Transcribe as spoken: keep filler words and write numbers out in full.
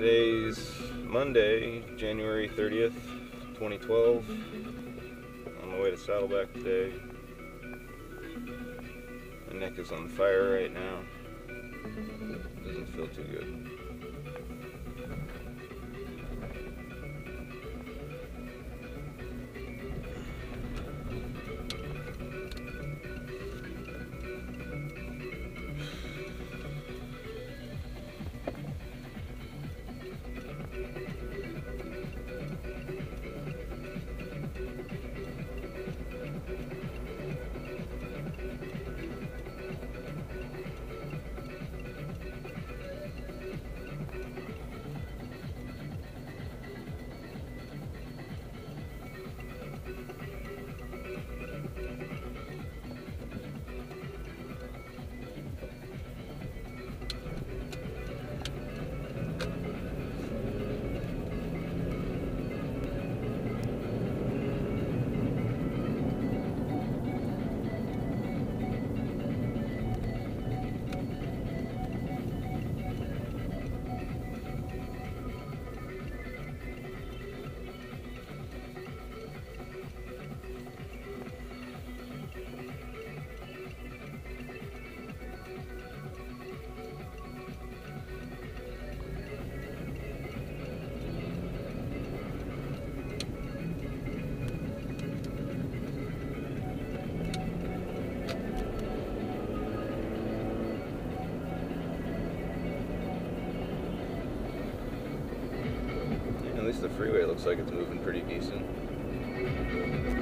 Today's Monday, January thirtieth, twenty twelve. On my way to Saddleback today. My neck is on fire right now. Doesn't feel too good. At least the freeway looks like it's moving pretty decent.